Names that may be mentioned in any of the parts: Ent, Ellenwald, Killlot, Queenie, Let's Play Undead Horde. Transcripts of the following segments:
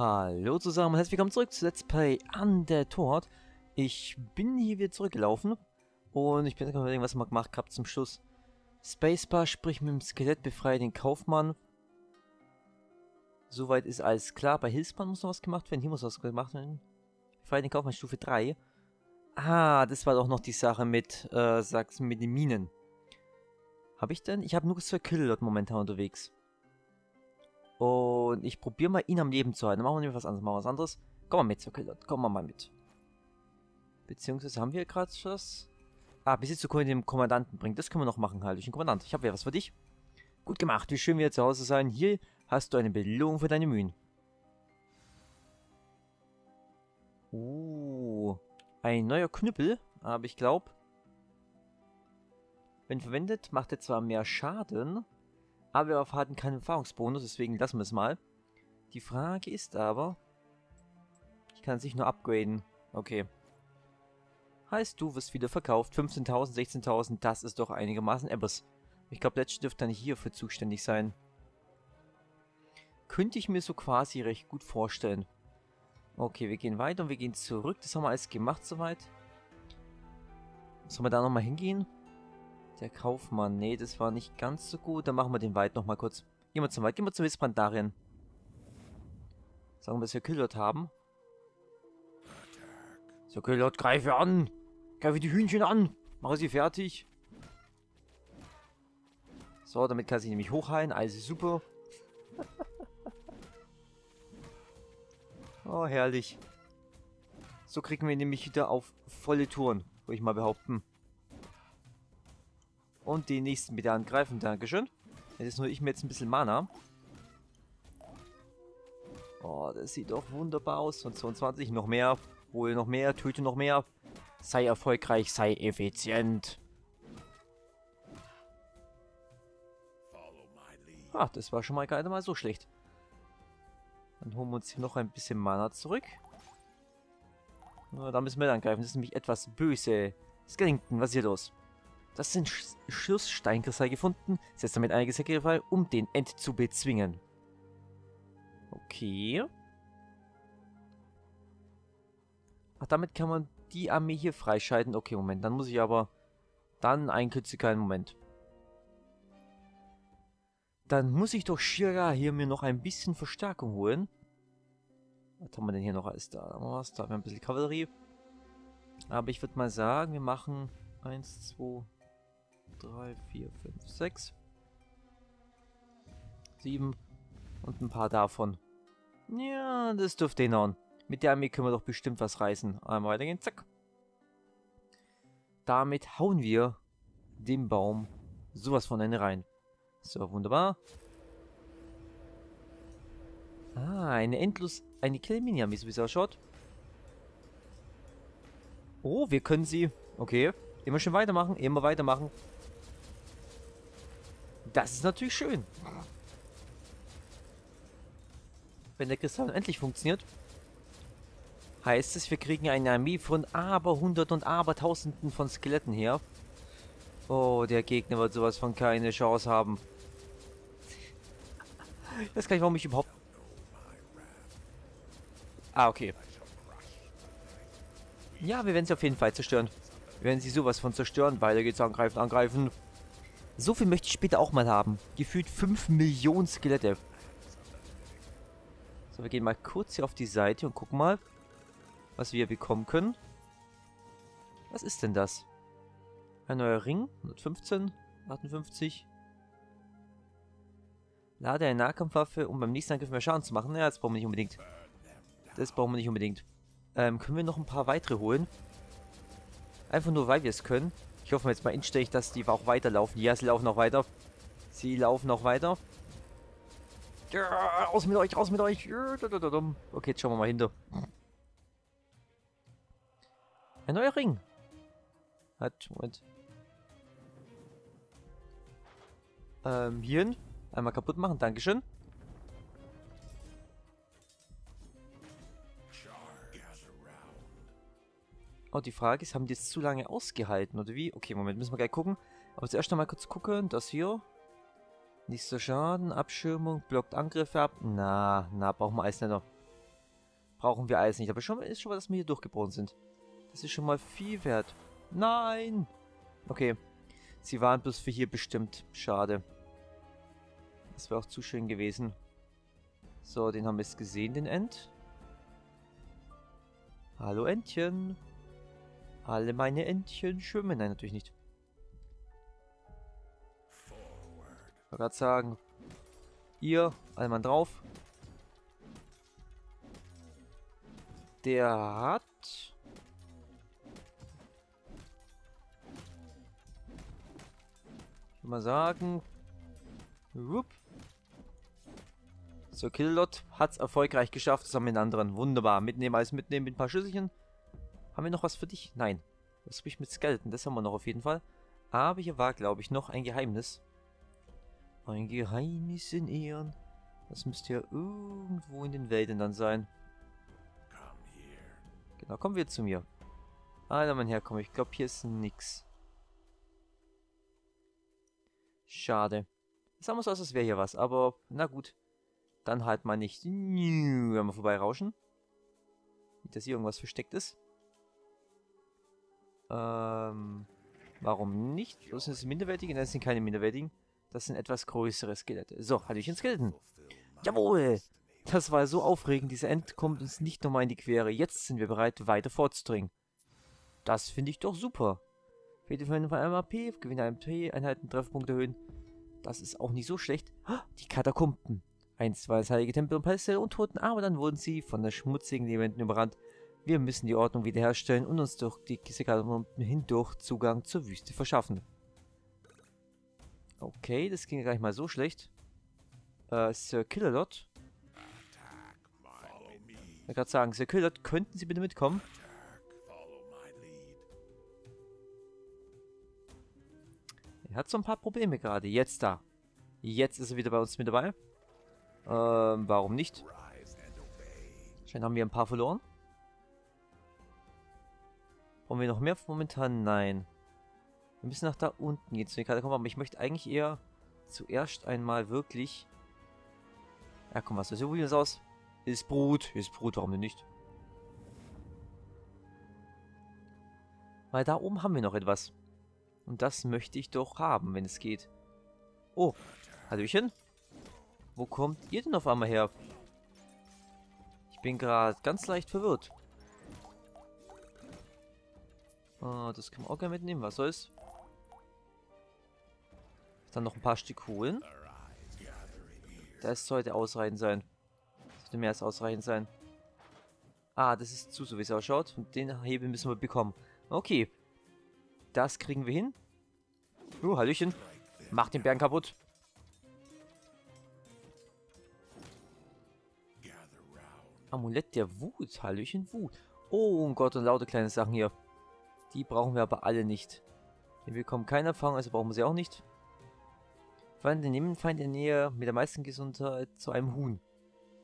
Hallo zusammen, herzlich willkommen zurück zu Let's Play Undead Horde. Ich bin hier wieder zurückgelaufen und ich bin gerade was ich mal gemacht habe zum Schluss. Spacebar, sprich mit dem Skelett, befreie den Kaufmann. Soweit ist alles klar. Bei Hilfsmann muss noch was gemacht werden. Hier muss was gemacht werden. Befreie den Kaufmann, Stufe 3. Ah, das war doch noch die Sache mit, mit den Minen. Habe ich denn? Ich habe nur zwei Killlot momentan unterwegs. Und ich probiere mal, ihn am Leben zu halten. Dann machen wir was anderes. Machen wir was anderes. Komm mal mit, so Killlot. Komm mal mit. Beziehungsweise haben wir gerade was. Ah, Besitz zu den Kommandanten bringen. Das können wir noch machen, halt. Durch den Kommandant. Ich habe ja was für dich. Gut gemacht. Wie schön wieder zu Hause sein. Hier hast du eine Belohnung für deine Mühen. Ein neuer Knüppel. Aber ich glaube, wenn verwendet, macht er zwar mehr Schaden. Aber wir erfahren keinen Erfahrungsbonus, deswegen lassen wir es mal. Die Frage ist aber, ich kann es nicht nur upgraden. Okay. Heißt, du wirst wieder verkauft. 15.000, 16.000, das ist doch einigermaßen etwas. Ich glaube, Let's dürfte dann hierfür zuständig sein. Könnte ich mir so quasi recht gut vorstellen. Okay, wir gehen weiter und wir gehen zurück. Das haben wir alles gemacht soweit. Sollen wir da nochmal hingehen? Der Kaufmann, nee, das war nicht ganz so gut. Dann machen wir den Wald nochmal kurz. Gehen wir zum Wald, gehen wir zum Hispandarien. Sagen wir, dass wir Killlot haben. So, Killlot, greife an! Greife die Hühnchen an! Mache sie fertig! So, damit kann sie nämlich hochheilen. Alles ist super. Oh, herrlich. So kriegen wir nämlich wieder auf volle Touren, würde ich mal behaupten. Und den nächsten bitte angreifen. Dankeschön. Jetzt ist nur ich mir jetzt ein bisschen Mana. Oh, das sieht doch wunderbar aus. Und 22, noch mehr. Hol noch mehr, töte noch mehr. Sei erfolgreich, sei effizient. Ach, das war schon mal gerade mal so schlecht. Dann holen wir uns hier noch ein bisschen Mana zurück. Na, da müssen wir angreifen. Das ist nämlich etwas böse. Skellington, was ist hier los? Das sind Schusssteinkristall gefunden. Setzt damit einige Sacrifice, um den End zu bezwingen. Okay. Ach, damit kann man die Armee hier freischalten. Okay, Moment. Dann muss ich aber... Dann einen klitzekleinen Moment. Dann muss ich doch Shira hier mir noch ein bisschen Verstärkung holen. Was haben wir denn hier noch alles da? Da haben wir was. Da haben wir ein bisschen Kavallerie. Aber ich würde mal sagen, wir machen... 1, 2... 3, 4, 5, 6, 7 und ein paar davon. Ja, das dürfte hinhauen. Mit der Armee können wir doch bestimmt was reißen. Einmal weitergehen, zack. Damit hauen wir dem Baum sowas von Ende rein. So, wunderbar. Ah, eine Kill-Mini-Armee, so wie es ausschaut. Oh, wir können sie... Okay, immer schön weitermachen, immer weitermachen. Das ist natürlich schön. Wenn der Kristall endlich funktioniert, heißt es, wir kriegen eine Armee von aber Hundert und aber Tausenden von Skeletten her. Oh, der Gegner wird sowas von keine Chance haben. Das kann ich, warum ich überhaupt... Ah, okay. Ja, wir werden sie auf jeden Fall zerstören. Wir werden sie sowas von zerstören. Weiter geht's, angreifen, angreifen. So viel möchte ich später auch mal haben. Gefühlt 5 Millionen Skelette. So, wir gehen mal kurz hier auf die Seite und gucken mal, was wir bekommen können. Was ist denn das? Ein neuer Ring. 115, 58. Lade eine Nahkampfwaffe, um beim nächsten Angriff mehr Schaden zu machen. Ja, das brauchen wir nicht unbedingt. Das brauchen wir nicht unbedingt. Können wir noch ein paar weitere holen? Einfach nur, weil wir es können. Ich hoffe jetzt mal inständig, dass die auch weiterlaufen. Ja, sie laufen noch weiter. Sie laufen noch weiter. Ja, raus mit euch, raus mit euch. Ja, okay, jetzt schauen wir mal hinter. Ein neuer Ring. Hat, Moment. Hier hin. Einmal kaputt machen, dankeschön. Oh, die Frage ist, haben die jetzt zu lange ausgehalten, oder wie? Okay, Moment, müssen wir gleich gucken. Aber zuerst noch mal kurz gucken, das hier. Nächster Schaden, Abschirmung, blockt Angriffe ab. Na, brauchen wir alles nicht noch. brauchen wir Eis nicht. Aber schon ist schon mal, dass wir hier durchgebrochen sind. Das ist schon mal viel wert. Nein! Okay. Sie waren bloß für hier bestimmt. Schade. Das wäre auch zu schön gewesen. So, den haben wir jetzt gesehen, den Ent. Hallo Entchen. Alle meine Entchen schwimmen. Nein, natürlich nicht. Ich wollte gerade sagen. Ihr, alle Mann drauf. Der hat... Ich will mal sagen... Wupp. So, Killlot hat es erfolgreich geschafft, zusammen mit den anderen. Wunderbar. Mitnehmen, alles mitnehmen mit ein paar Schüsselchen. Haben wir noch was für dich? Nein. Was habe ich mit Skeleton? Das haben wir noch auf jeden Fall. Aber hier war, glaube ich, noch ein Geheimnis. Ein Geheimnis in Ehren. Das müsste ja irgendwo in den Wäldern dann sein. Genau, kommen wir zu mir. Alter, mein Herr, komm, ich glaube, hier ist nix. Schade. Jetzt haben wir so aus, als wäre hier was, aber na gut. Dann halt mal nicht. Wenn wir vorbeirauschen. Nicht, dass hier irgendwas versteckt ist. Warum nicht? Das sind minderwertige? Nein, das sind keine minderwertigen. Das sind etwas größere Skelette. So, hatte ich einen Skeleton. Jawohl! Das war so aufregend. Dieser Ent kommt uns nicht nochmal in die Quere. Jetzt sind wir bereit, weiter vorzudringen. Das finde ich doch super. Fehlt für einen AP, gewinne einen P, Einheiten, Treffpunkt erhöhen. Das ist auch nicht so schlecht. Die Katakomben. Einst war das heilige Tempel und Palast der Untoten, aber dann wurden sie von der schmutzigen Elementen überrannt. Wir müssen die Ordnung wiederherstellen und uns durch diese Katakomben hindurch Zugang zur Wüste verschaffen. Okay, das ging ja gar nicht mal so schlecht. Sir Killlot. Ich wollte gerade sagen, Sir Killlot, könnten Sie bitte mitkommen? Er hat so ein paar Probleme gerade. Jetzt da. Jetzt ist er wieder bei uns mit dabei. Warum nicht? Wahrscheinlich haben wir ein paar verloren. Wollen wir noch mehr? Momentan nein. Wir müssen nach da unten gehen zu den Katakomben, aber ich möchte eigentlich eher zuerst einmal wirklich... Ja komm, was ist hier? Wie sieht's aus? Ist Brut, warum denn nicht? Weil da oben haben wir noch etwas. Und das möchte ich doch haben, wenn es geht. Oh, hallöchen. Wo kommt ihr denn auf einmal her? Ich bin gerade ganz leicht verwirrt. Oh, das kann man auch gerne mitnehmen, was soll's? Dann noch ein paar Stück holen. Das sollte ausreichend sein. Das sollte mehr als ausreichend sein. Ah, das ist zu, so wie es ausschaut. Und den Hebel müssen wir bekommen. Okay. Das kriegen wir hin. Hallöchen. Mach den Bären kaputt. Amulett der Wut. Hallöchen, Wut. Oh Gott, und laute kleine Sachen hier. Die brauchen wir aber alle nicht. Wir bekommen keine Erfahrung, also brauchen wir sie auch nicht. Feinde nehmen Feind in der Nähe mit der meisten Gesundheit zu einem Huhn.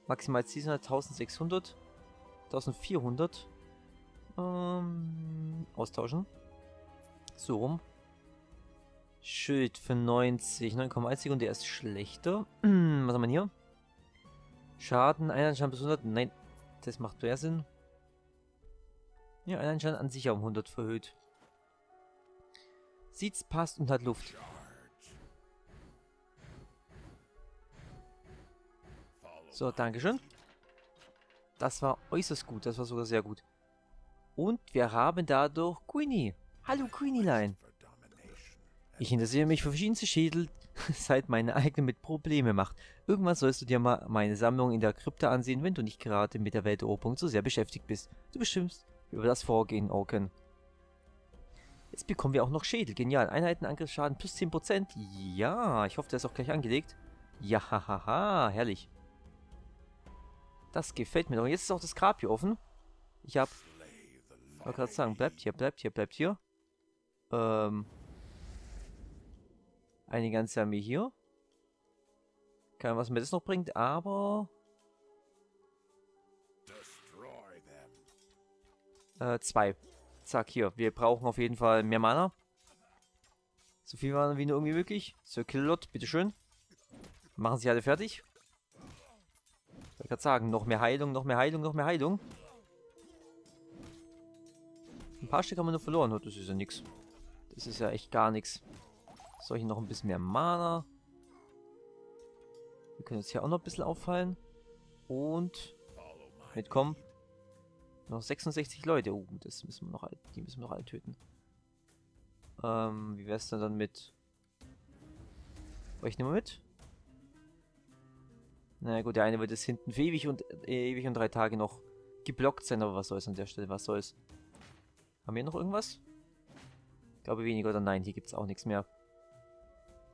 Maximal 700, 1600, 1400. Austauschen. So rum. Schild für 90, 9,1 Sekunden, der ist schlechter. Was haben wir hier? Schaden, Einheitenschaden bis 100. Nein, das macht mehr Sinn. Ja, Einheitenschaden an sich um 100 verhöht. Sieht's, passt und hat Luft. So, dankeschön. Das war äußerst gut, das war sogar sehr gut. Und wir haben dadurch Queenie. Hallo Queenielein. Ich interessiere mich für verschiedenste Schädel, seit meine eigene mit Probleme macht. Irgendwann sollst du dir mal meine Sammlung in der Krypta ansehen, wenn du nicht gerade mit der Welteroberung so sehr beschäftigt bist. Du bestimmst über das Vorgehen, Orken. Jetzt bekommen wir auch noch Schädel. Genial. Einheitenangriffsschaden plus 10%. Ja, ich hoffe, der ist auch gleich angelegt. Ja, hahaha, herrlich. Das gefällt mir doch. Jetzt ist auch das Grab hier offen. Ich wollte gerade sagen, bleibt hier. Eine ganze Armee hier. Keine Ahnung, was mir das noch bringt, aber... 2. Zack, hier. Wir brauchen auf jeden Fall mehr Mana. So viel Mana wie nur irgendwie möglich. So, Killlot, bitteschön. Machen Sie alle fertig. Ich kann sagen, noch mehr Heilung, noch mehr Heilung, noch mehr Heilung. Ein paar Stück haben wir nur verloren. Das ist ja nix. Das ist ja echt gar nichts. Soll ich noch ein bisschen mehr Mana? Wir können jetzt hier auch noch ein bisschen auffallen. Und mitkommen. Noch 66 Leute. Oh, das müssen wir noch alle, die müssen wir noch alle töten. Wie wär's denn dann mit? Euch nehmen wir mit? Na gut, der eine wird jetzt hinten für ewig und 3 Tage noch geblockt sein, aber was soll's an der Stelle, was soll's. Haben wir noch irgendwas? Ich glaube weniger oder nein, hier gibt es auch nichts mehr.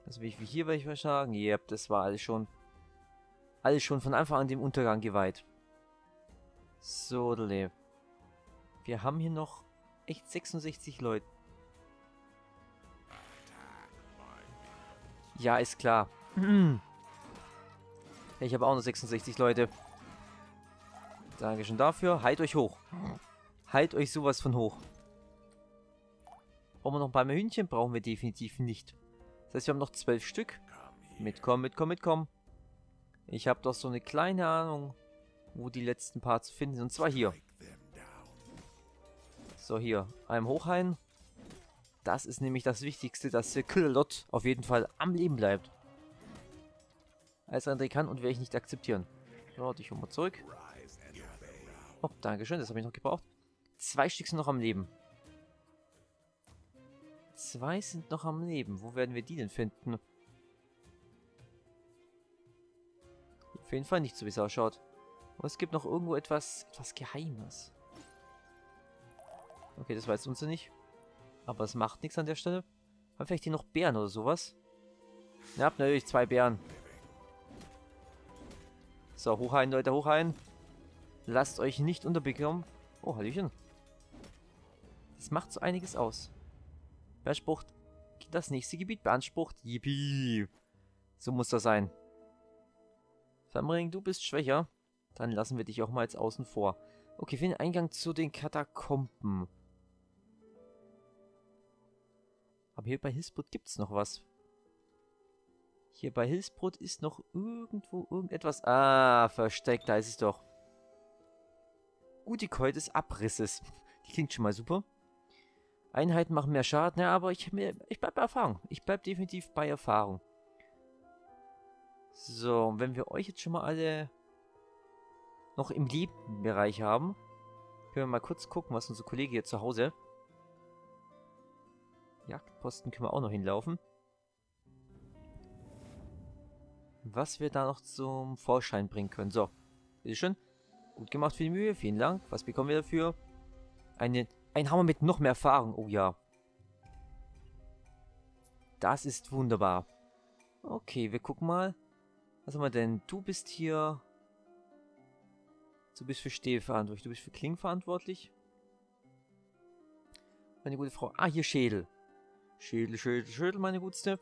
Also wie hier werde ich mal sagen, yep, das war alles schon von Anfang an dem Untergang geweiht. So, wir haben hier noch echt 66 Leute. Ja, ist klar. Ich habe auch noch 66 Leute. Dankeschön dafür. Halt euch hoch. Halt euch sowas von hoch. Brauchen wir noch ein paar mehr Hühnchen? Brauchen wir definitiv nicht. Das heißt, wir haben noch 12 Stück. Mitkommen, mitkommen, mitkommen. Ich habe doch so eine kleine Ahnung, wo die letzten paar zu finden sind. Und zwar hier. So, hier. Einem hochheilen. Das ist nämlich das Wichtigste, dass der Killlot auf jeden Fall am Leben bleibt. Als andere kann und werde ich nicht akzeptieren. So, dich hol mal zurück. Oh, dankeschön, das habe ich noch gebraucht. 2 Stück sind noch am Leben. 2 sind noch am Leben. Wo werden wir die denn finden? Auf jeden Fall nicht, so wie es ausschaut. Und es gibt noch irgendwo etwas Geheimes. Okay, das weiß uns ja nicht. Aber es macht nichts an der Stelle. Haben vielleicht hier noch Bären oder sowas? Ja, habt natürlich 2 Bären. So, hoch ein, Leute, hoch ein. Lasst euch nicht unterbekommen. Oh, Hallöchen. Das macht so einiges aus. Beansprucht das nächste Gebiet. Beansprucht. Yippie. So muss das sein. Samring, du bist schwächer. Dann lassen wir dich auch mal jetzt außen vor. Okay, wir finden Eingang zu den Katakomben. Aber hier bei Hillsbrut gibt es noch was. Hier bei Hillsbrut ist noch irgendwo irgendetwas. Ah, versteckt, da ist es doch. Gute Keule des Abrisses. Die klingt schon mal super. Einheiten machen mehr Schaden, ja, aber ich bleib bei Erfahrung. Ich bleib definitiv bei Erfahrung. So, und wenn wir euch jetzt schon mal alle noch im Liebenbereich haben, können wir mal kurz gucken, was unser Kollege hier zu Hause. Jagdposten können wir auch noch hinlaufen. Was wir da noch zum Vorschein bringen können. So, bitteschön. Gut gemacht für die Mühe, vielen Dank. Was bekommen wir dafür? Ein Hammer mit noch mehr Erfahrung, oh ja. Das ist wunderbar. Okay, wir gucken mal. Was haben wir denn? Du bist hier... Du bist für Stähl verantwortlich, du bist für Klingen verantwortlich. Meine gute Frau... Ah, hier Schädel. Schädel, Schädel, Schädel, meine Gutste.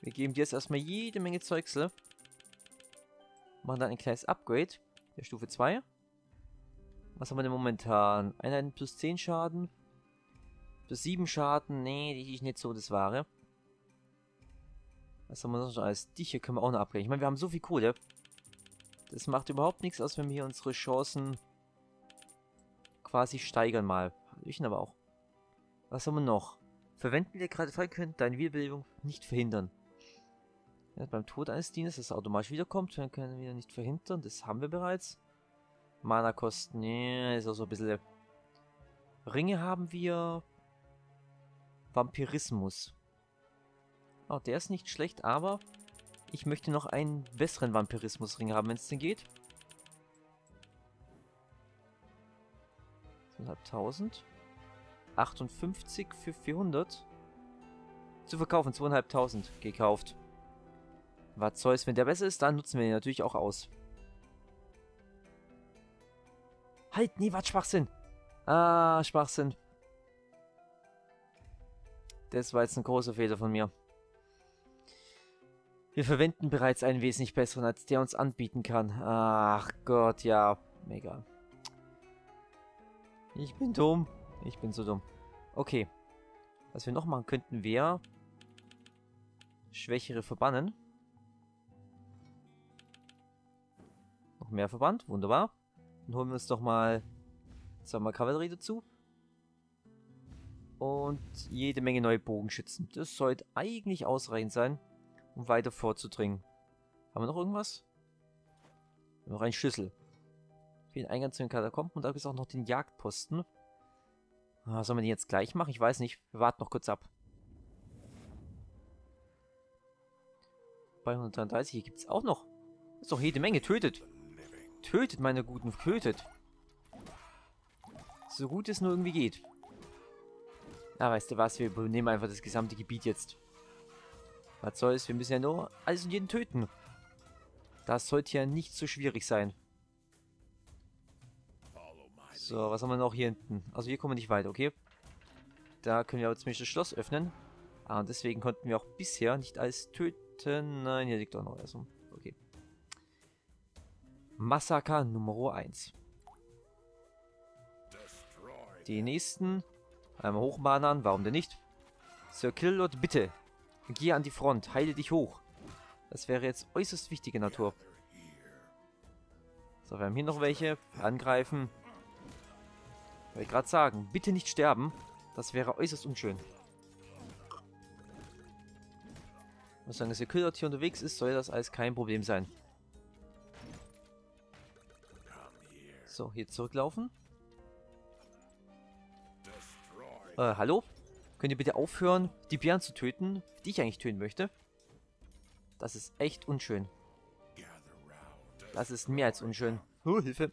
Wir geben dir jetzt erstmal jede Menge Zeugsle. Machen dann ein kleines Upgrade. Der Stufe 2. Was haben wir denn momentan? Einheiten plus 10 Schaden. Plus 7 Schaden. Nee, die ist nicht so das Wahre. Was haben wir sonst noch alles? Die hier können wir auch noch upgraden. Ich meine, wir haben so viel Kohle. Das macht überhaupt nichts aus, wenn wir hier unsere Chancen quasi steigern mal. Hallöchen aber auch. Was haben wir noch? Verwenden wir gerade frei können, deine Wiederbelebung nicht verhindern. Ja, beim Tod eines Dienstes, dass er automatisch wiederkommt, dann können wir nicht verhindern. Das haben wir bereits. Mana-Kosten, nee, ist auch so ein bisschen... Ringe haben wir... Vampirismus. Auch der ist nicht schlecht, aber... Ich möchte noch einen besseren Vampirismus-Ring haben, wenn es denn geht. 2.500. 58 für 400. Zu verkaufen, 2.500. Gekauft. Was soll's, wenn der besser ist, dann nutzen wir ihn natürlich auch aus. Halt, nee, was Schwachsinn. Ah, Schwachsinn. Das war jetzt ein großer Fehler von mir. Wir verwenden bereits einen wesentlich besseren, als der uns anbieten kann. Ach Gott, ja. Mega. Ich bin dumm. Ich bin so dumm. Okay. Was wir noch machen könnten, wäre... Schwächere verbannen. Mehr Verband, wunderbar. Dann holen wir uns doch mal zweimal Kavallerie dazu. Und jede Menge neue Bogenschützen. Das sollte eigentlich ausreichend sein, um weiter vorzudringen. Haben wir noch irgendwas? Wir haben noch einen Schlüssel. Für den Eingang zu den Katakomben. Und da gibt es auch noch den Jagdposten. Was sollen wir den jetzt gleich machen? Ich weiß nicht. Wir warten noch kurz ab. Bei 133. Hier gibt es auch noch. Das ist doch jede Menge. Tötet. Tötet, meine Guten. Tötet. So gut es nur irgendwie geht. Ah, weißt du was, wir übernehmen einfach das gesamte Gebiet jetzt. Was soll's, wir müssen ja nur alles und jeden töten. Das sollte ja nicht so schwierig sein. So, was haben wir noch hier hinten? Also hier kommen wir nicht weiter, okay? Da können wir aber zumindest das Schloss öffnen. Ah, und deswegen konnten wir auch bisher nicht alles töten. Nein, hier liegt auch noch alles rum. Okay. Massaker Nummer 1. Die nächsten... Einmal hochmahnern, warum denn nicht? Sir Killlot, bitte. Gehe an die Front, heile dich hoch. Das wäre jetzt äußerst wichtige Natur. So, wir haben hier noch welche. Angreifen. Wollte ich gerade sagen, bitte nicht sterben. Das wäre äußerst unschön. Ich muss sagen, dass Sir Killlot hier unterwegs ist, soll das alles kein Problem sein. So, hier zurücklaufen. Hallo? Könnt ihr bitte aufhören, die Bären zu töten, die ich eigentlich töten möchte? Das ist echt unschön. Das ist mehr als unschön. Hilfe!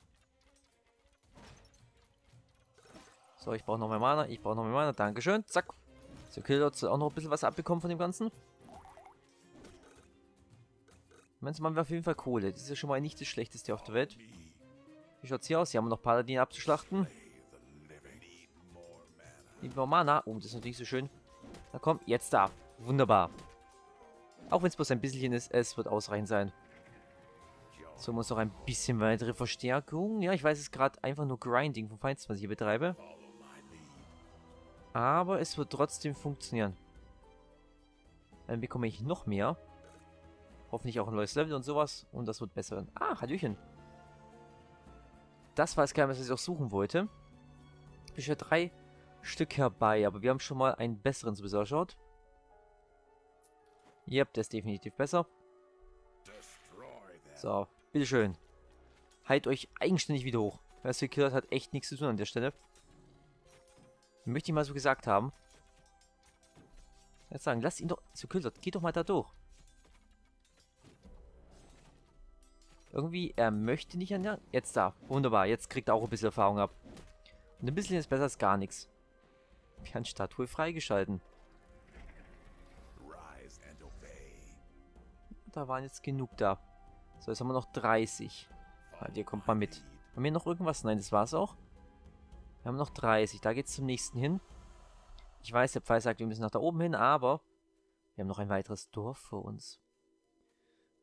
So, ich brauche noch mehr Mana. Ich brauche noch mehr Mana. Dankeschön. Zack. So, Killlot soll auch noch ein bisschen was abbekommen von dem Ganzen. Meinst du, man wäre auf jeden Fall Kohle. Das ist ja schon mal nicht das Schlechteste auf der Welt. Wie schaut's hier aus? Hier haben wir noch Paladine abzuschlachten. Lieber Mana. Oh, das ist natürlich so schön. Na komm, jetzt da. Wunderbar. Auch wenn es bloß ein bisschen ist, es wird ausreichend sein. So, muss noch ein bisschen weitere Verstärkung. Ja, ich weiß, es ist gerade einfach nur Grinding vom Feinsten, was ich hier betreibe. Aber es wird trotzdem funktionieren. Dann bekomme ich noch mehr. Hoffentlich auch ein neues Level und sowas. Und das wird besser werden. Ah, Hallöchen. Das war es gar nicht, was ich auch suchen wollte. Ich habe 3... Stück herbei, aber wir haben schon mal einen besseren sowieso geschaut. Yep, der ist definitiv besser. So, bitteschön. Heilt euch eigenständig wieder hoch. Das Killlot hat echt nichts zu tun an der Stelle. Möchte ich mal so gesagt haben. Jetzt sagen, lasst ihn doch zu Killlot, geht doch mal da durch. Irgendwie, er möchte nicht an der... Jetzt da, wunderbar, jetzt kriegt er auch ein bisschen Erfahrung ab. Und ein bisschen ist besser als gar nichts. Wir haben Statue freigeschalten. Da waren jetzt genug da. So, jetzt haben wir noch 30. Halt, ihr kommt mal mit. Haben wir noch irgendwas? Nein, das war's auch. Wir haben noch 30. Da geht's zum nächsten hin. Ich weiß, der Pfeil sagt, wir müssen nach da oben hin, aber wir haben noch ein weiteres Dorf vor uns.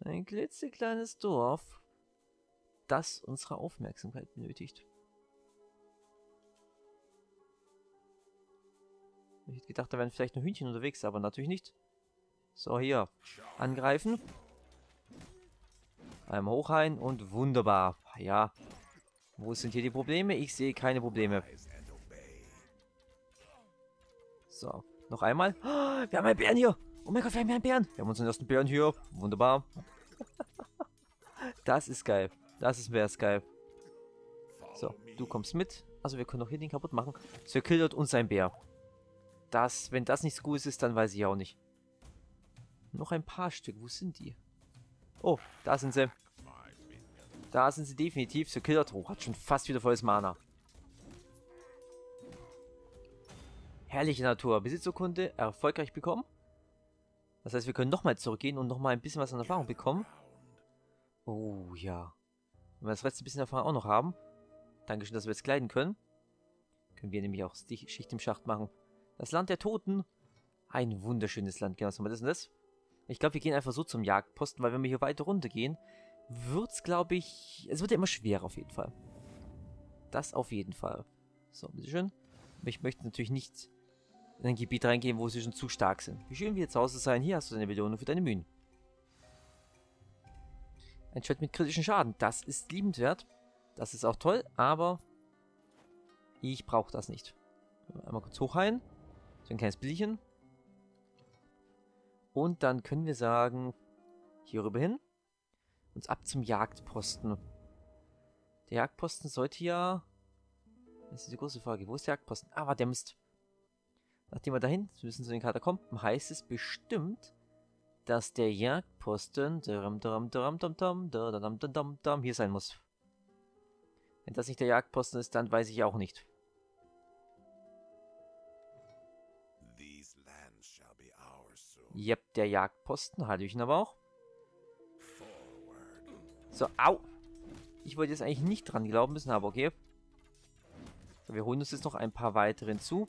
Ein klitzekleines Dorf, das unsere Aufmerksamkeit benötigt. Ich hätte gedacht, da wären vielleicht noch Hühnchen unterwegs, aber natürlich nicht. So, hier. Angreifen. Einmal hoch rein und wunderbar. Ja. Wo sind hier die Probleme? Ich sehe keine Probleme. So, noch einmal. Oh, wir haben einen Bären hier. Oh mein Gott, wir haben einen Bären. Wir haben unseren ersten Bären hier. Wunderbar. Das ist geil. Das wär's geil. So, du kommst mit. Also, wir können auch hier den kaputt machen. Sir Killlot und sein Bär. Das, wenn das nichts Gutes ist, dann weiß ich auch nicht. Noch ein paar Stück. Wo sind die? Oh, da sind sie. Da sind sie definitiv. Sir Killlot hat schon fast wieder volles Mana. Herrliche Natur. Besitzurkunde erfolgreich bekommen. Das heißt, wir können nochmal zurückgehen und nochmal ein bisschen was an Erfahrung bekommen. Oh ja. Wenn wir das letzte bisschen Erfahrung auch noch haben. Dankeschön, dass wir jetzt kleiden können. Können wir nämlich auch Schicht im Schacht machen. Das Land der Toten. Ein wunderschönes Land. Genau, was ist denn das? Ich glaube, wir gehen einfach so zum Jagdposten, weil wenn wir hier weiter runter gehen, wird es, glaube ich... Es wird ja immer schwerer auf jeden Fall. Das auf jeden Fall. So, bitteschön. Ich möchte natürlich nicht in ein Gebiet reingehen, wo sie schon zu stark sind. Wie schön wir jetzt zu Hause sein. Hier hast du deine Belohnung für deine Mühen. Ein Schwert mit kritischen Schaden. Das ist liebenswert. Das ist auch toll, aber ich brauche das nicht. Einmal kurz hochheilen. So ein kleines Billchen. Und dann können wir sagen, hier rüber hin. Uns ab zum Jagdposten. Der Jagdposten sollte ja... Das ist die große Frage. Wo ist der Jagdposten? Ah, war der Mist. Nachdem wir dahin müssen zu den Katakomben, heißt es bestimmt, dass der Jagdposten hier sein muss. Wenn das nicht der Jagdposten ist, dann weiß ich auch nicht. Yep, der Jagdposten. Hallöchen aber auch. So, au! Ich wollte jetzt eigentlich nicht dran glauben müssen, aber okay. So, wir holen uns jetzt noch ein paar weitere hinzu.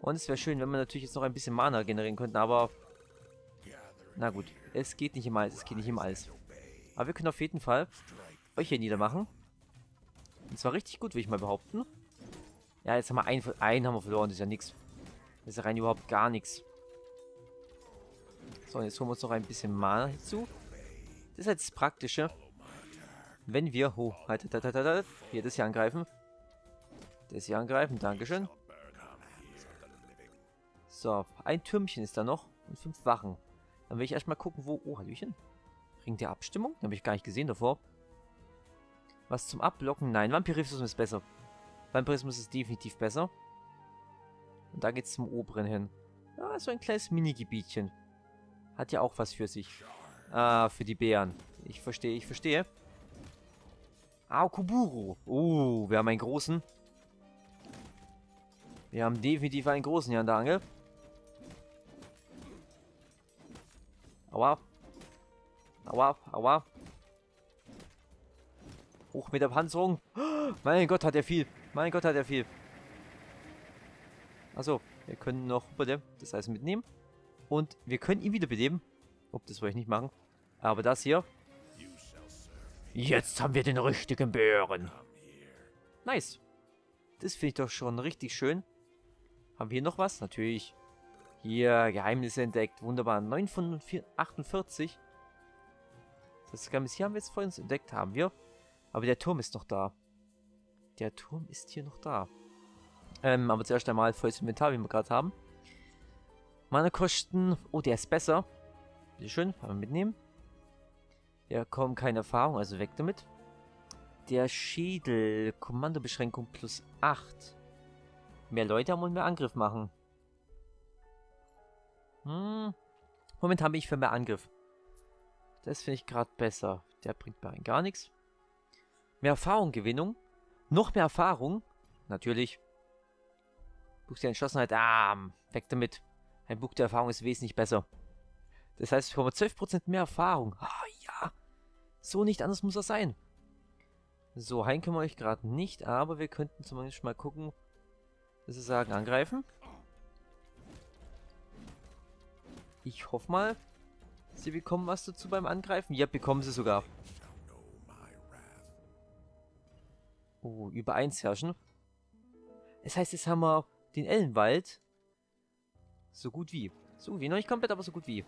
Und es wäre schön, wenn wir natürlich jetzt noch ein bisschen Mana generieren könnten, aber... Na gut, es geht nicht immer alles, es geht nicht immer alles. Aber wir können auf jeden Fall euch hier niedermachen. Und zwar richtig gut, will ich mal behaupten. Ja, jetzt haben wir einen haben wir verloren, das ist ja nichts. Das ist ja rein überhaupt gar nichts. So, und jetzt holen wir uns noch ein bisschen Mana hinzu. Das ist halt das Praktische. Wenn wir... Oh, halt. Hier, das hier angreifen. Das hier angreifen, dankeschön. So, ein Türmchen ist da noch und 5 Wachen. Dann will ich erstmal gucken, wo... Oh, Hallöchen. Ring der Abstimmung? Den habe ich gar nicht gesehen davor. Was zum Abblocken? Nein, Vampirismus ist besser. Vampirismus ist definitiv besser. Und da geht es zum oberen hin. Ja, so ein kleines Mini-Gebietchen. Hat ja auch was für sich. Ah, für die Bären. Ich verstehe, ich verstehe. Ah, Kuburu. Oh, wir haben einen großen. Wir haben definitiv einen großen hier an der Angel. Aua. Aua, aua. Hoch mit der Panzerung. Oh, mein Gott, hat er viel. Mein Gott, hat er viel. Achso, wir können noch das Eisen mitnehmen. Und wir können ihn wiederbeleben. Ob das wollte ich nicht machen. Aber das hier. Jetzt haben wir den richtigen Bären. Nice. Das finde ich doch schon richtig schön. Haben wir hier noch was? Natürlich. Hier, Geheimnisse entdeckt. Wunderbar. 9 von 48. Das Geheimnis hier haben wir jetzt vor uns entdeckt. Haben wir. Aber der Turm ist noch da. Der Turm ist hier noch da. Aber zuerst einmal volles Inventar, wie wir gerade haben. Mana Kosten. Oh, der ist besser. Bitte schön, kann man mitnehmen. Ja, kaum keine Erfahrung, also weg damit. Der Schädel. Kommandobeschränkung plus 8. Mehr Leute haben und mehr Angriff machen. Hm. Momentan bin ich für mehr Angriff. Das finde ich gerade besser. Der bringt mir gar nichts. Mehr Erfahrung, Gewinnung. Noch mehr Erfahrung. Natürlich. Buch der Entschlossenheit. Ah, weg damit. Ein Buch der Erfahrung ist wesentlich besser. Das heißt, wir haben 12% mehr Erfahrung. Ah, ja. So nicht anders muss das sein. So, heim können wir euch gerade nicht, aber wir könnten zumindest mal gucken, dass wir sagen, angreifen. Ich hoffe mal, sie bekommen was dazu beim Angreifen. Ja, bekommen sie sogar. Oh, über 1 herrschen. Das heißt, jetzt haben wir den Ellenwald. So gut wie. So gut wie, noch nicht komplett, aber so gut wie.